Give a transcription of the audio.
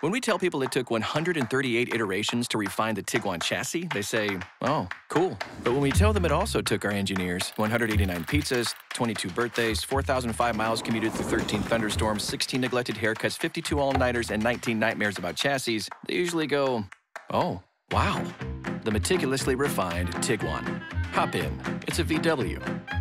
When we tell people it took 138 iterations to refine the Tiguan chassis, they say, oh, cool. But when we tell them it also took our engineers 189 pizzas, 22 birthdays, 4,005 miles commuted through 13 thunderstorms, 16 neglected haircuts, 52 all-nighters, and 19 nightmares about chassis, they usually go, oh, wow. The meticulously refined Tiguan. Hop in. It's a VW.